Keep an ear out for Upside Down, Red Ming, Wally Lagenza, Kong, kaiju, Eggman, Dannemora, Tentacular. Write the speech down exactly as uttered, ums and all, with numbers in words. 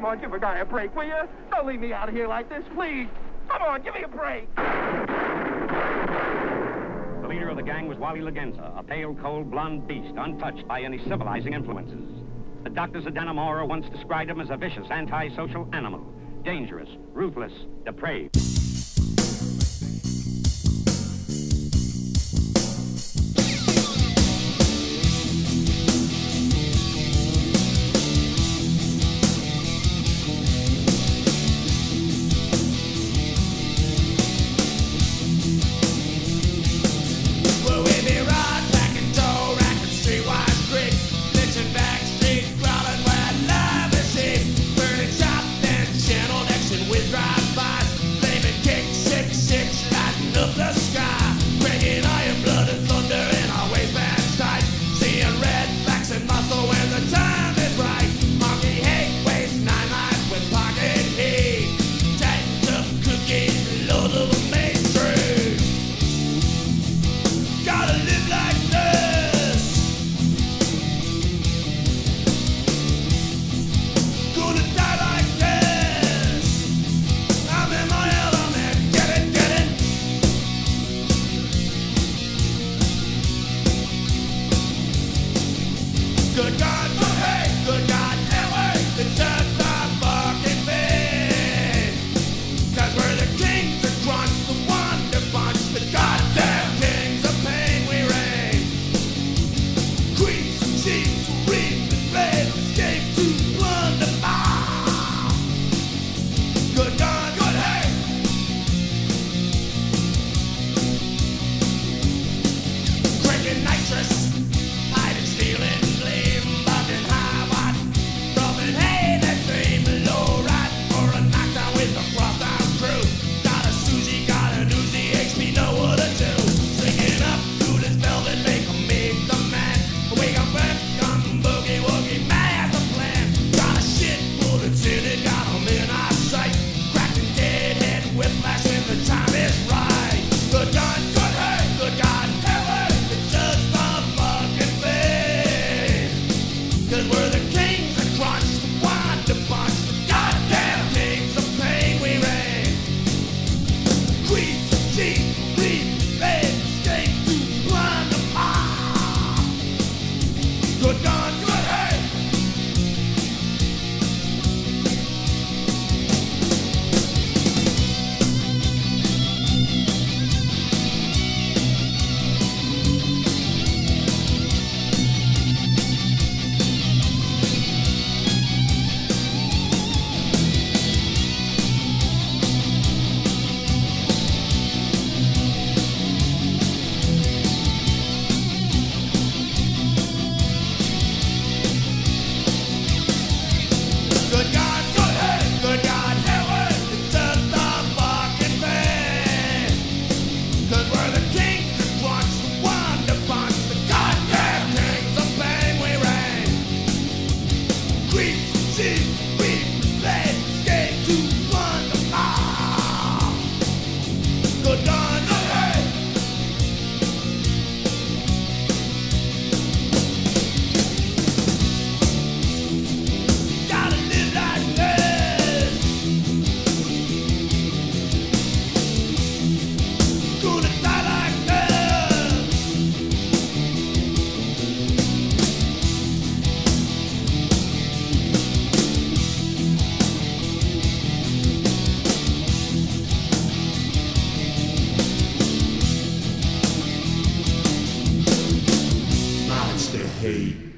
Come on, give a guy a break, will you? Don't leave me out of here like this, please. Come on, give me a break. The leader of the gang was Wally Lagenza, a pale, cold, blonde beast, untouched by any civilizing influences. The doctors of Dannemora once described him as a vicious, antisocial animal, dangerous, ruthless, depraved. Good God, but hey, good God, no way, it's just the fucking thing. 'Cause we're the kings of crunch, the wonder bunch, the goddamn kings of pain we reign. Creeps and cheats, to reap and play, escape to plunder. Ah! Good God, good hey! Drinking nitrous, hiding, stealing. Hey.